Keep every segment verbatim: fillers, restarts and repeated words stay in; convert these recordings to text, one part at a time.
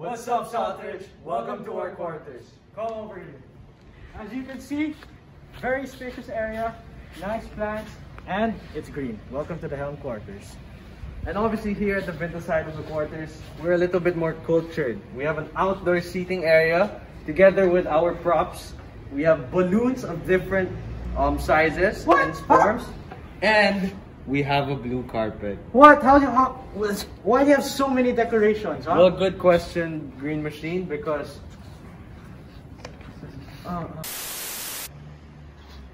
What's up, Southridge? Welcome to our quarters. Come over here. As you can see, very spacious area, nice plants, and it's green. Welcome to the Helm quarters. And obviously here at the Vinta side of the quarters, we're a little bit more cultured. We have an outdoor seating area together with our props. We have balloons of different um, sizes what? and forms. Huh? And we have a blue carpet. What? How do you, how, why do you have so many decorations? Huh? Well, good question, Green Machine, because... Uh,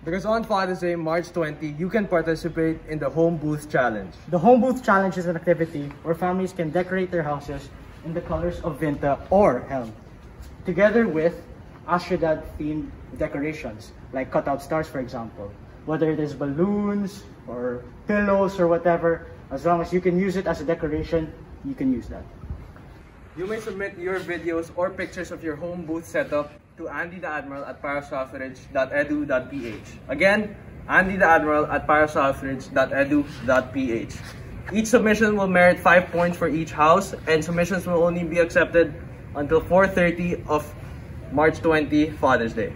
Because on Father's Day, March twentieth, you can participate in the Home Booth Challenge. The Home Booth Challenge is an activity where families can decorate their houses in the colors of Vinta or Helm, together with Ashradad-themed decorations, like cutout stars, for example. Whether it is balloons or pillows or whatever, as long as you can use it as a decoration, you can use that. You may submit your videos or pictures of your home booth setup to andy the admiral at paref southridge dot e d u dot p h. Again, andy the admiral at paref southridge dot e d u dot p h. Each submission will merit five points for each house, and submissions will only be accepted until four thirty of March twentieth, Father's Day.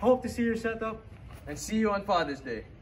Hope to see your setup, and see you on Father's Day.